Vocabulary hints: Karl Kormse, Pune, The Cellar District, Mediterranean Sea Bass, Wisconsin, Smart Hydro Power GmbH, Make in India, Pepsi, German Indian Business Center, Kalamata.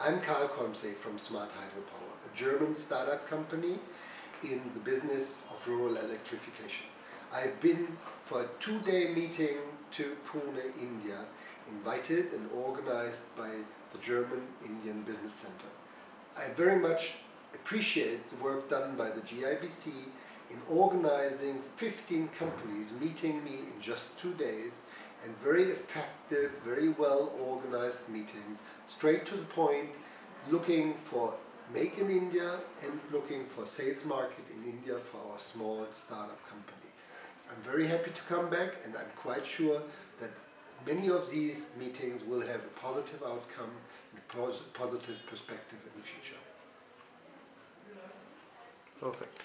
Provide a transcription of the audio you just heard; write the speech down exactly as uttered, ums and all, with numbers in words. I'm Karl Kormse from Smart Hydro Power, a German startup company in the business of rural electrification. I've been for a two-day meeting to Pune, India, invited and organized by the German Indian Business Center. I very much appreciate the work done by the G I B C in organizing fifteen companies meeting me in just two days and very effective, very well organized meetings, straight to the point, looking for Make in India and looking for sales market in India for our small startup company. I'm very happy to come back, and I'm quite sure that many of these meetings will have a positive outcome and a positive perspective in the future. Perfect.